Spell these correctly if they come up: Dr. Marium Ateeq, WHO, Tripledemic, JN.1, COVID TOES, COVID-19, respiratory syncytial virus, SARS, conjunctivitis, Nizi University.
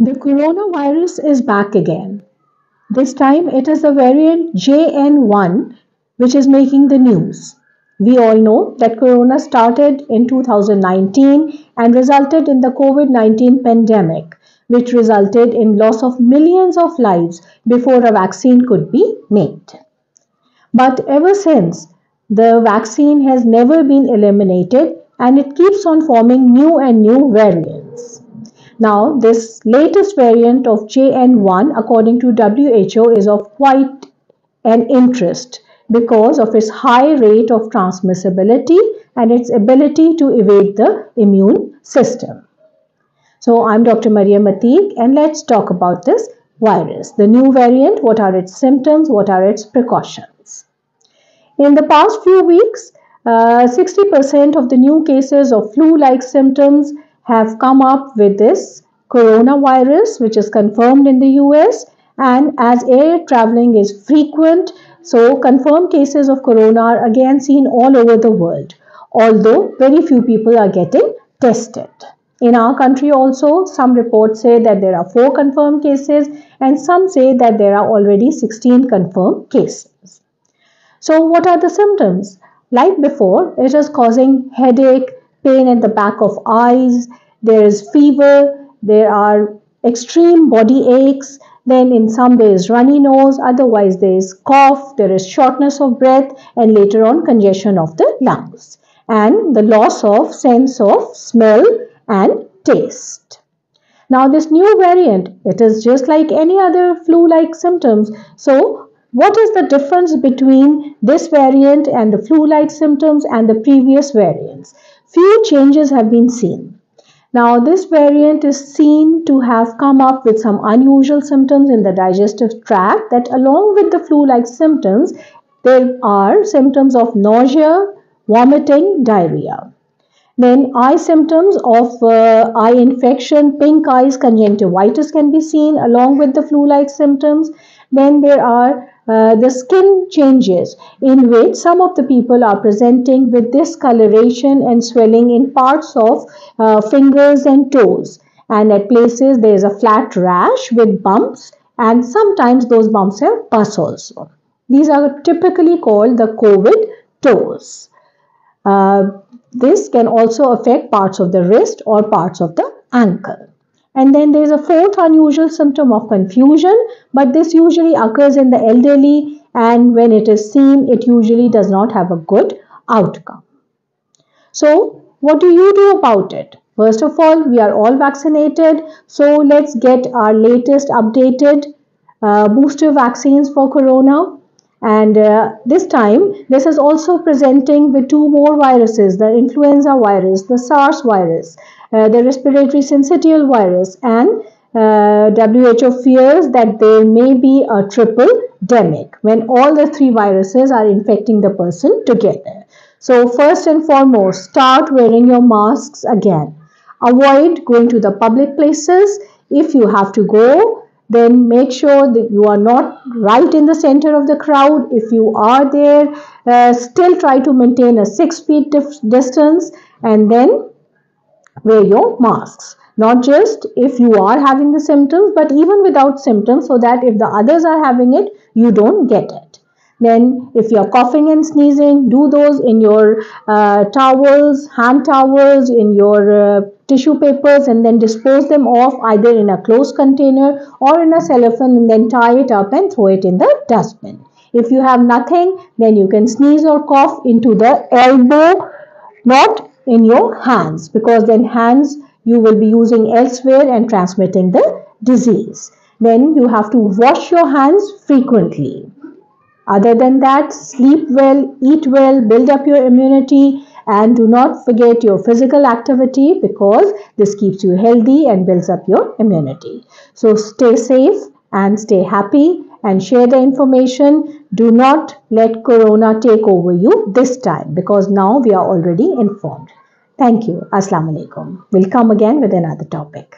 The coronavirus is back again. This time it is the variant JN.1 which is making the news. We all know that corona started in 2019 and resulted in the COVID-19 pandemic, which resulted in loss of millions of lives before a vaccine could be made. But ever since, the vaccine has never been eliminated and it keeps on forming new and new variants. Now, this latest variant of JN.1, according to WHO, is of quite an interest because of its high rate of transmissibility and its ability to evade the immune system. So, I'm Dr. Marium Ateeq and let's talk about this virus. The new variant, what are its symptoms, what are its precautions? In the past few weeks, 60% of the new cases of flu-like symptoms have come up with this coronavirus, which is confirmed in the US, and as air traveling is frequent, so confirmed cases of corona are again seen all over the world, although very few people are getting tested. In our country also, some reports say that there are 4 confirmed cases and some say that there are already 16 confirmed cases. So what are the symptoms? Like before, it is causing headache, pain at the back of eyes, there is fever, there are extreme body aches, then in some days runny nose, otherwise there is cough, there is shortness of breath and later on congestion of the lungs and the loss of sense of smell and taste. Now this new variant, it is just like any other flu-like symptoms. So what is the difference between this variant and the flu-like symptoms and the previous variants? Few changes have been seen. Now this variant is seen to have come up with some unusual symptoms in the digestive tract, that along with the flu-like symptoms, there are symptoms of nausea, vomiting, diarrhea. Then eye symptoms of eye infection, pink eyes, conjunctivitis can be seen along with the flu-like symptoms. Then there are the skin changes in which some of the people are presenting with discoloration and swelling in parts of fingers and toes. And at places there is a flat rash with bumps and sometimes those bumps have pus also. These are typically called the COVID toes. This can also affect parts of the wrist or parts of the ankle. And then there is a 4th unusual symptom of confusion, but this usually occurs in the elderly and when it is seen, it usually does not have a good outcome. So, what do you do about it? First of all, we are all vaccinated, so let's get our latest updated booster vaccines for corona. And this time, this is also presenting with 2 more viruses, the influenza virus, the SARS virus, the respiratory syncytial virus, and WHO fears that there may be a triple demic when all the 3 viruses are infecting the person together. So first and foremost, start wearing your masks again. Avoid going to the public places. If you have to go, then make sure that you are not right in the center of the crowd. If you are there, still try to maintain a 6 feet distance and then wear your masks. Not just if you are having the symptoms, but even without symptoms, so that if the others are having it, you don't get it. Then if you are coughing and sneezing, do those in your towels, hand towels, in your tissue papers and then dispose them off either in a closed container or in a cellophane and then tie it up and throw it in the dustbin. If you have nothing, then you can sneeze or cough into the elbow, not in your hands, because then hands you will be using elsewhere and transmitting the disease. Then you have to wash your hands frequently. Other than that, sleep well, eat well, build up your immunity, and do not forget your physical activity because this keeps you healthy and builds up your immunity. So stay safe and stay happy and share the information. Do not let corona take over you this time because now we are already informed. Thank you. Assalamu alaikum. We'll come again with another topic.